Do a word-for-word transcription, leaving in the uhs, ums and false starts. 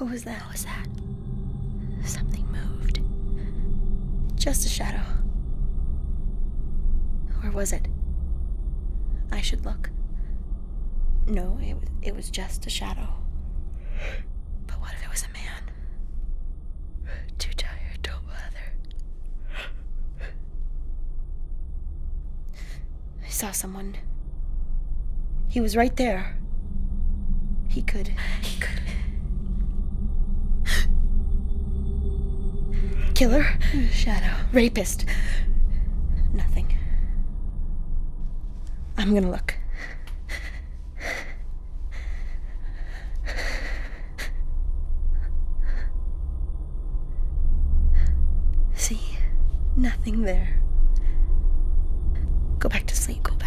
What was that? What was that? Something moved. Just a shadow. Or was it? I should look. No, it was, it was just a shadow. But what if it was a man? Too tired, don't bother. I saw someone. He was right there. He could, he could. Killer, shadow, rapist, nothing. I'm gonna look. See, nothing there. Go back to sleep. Go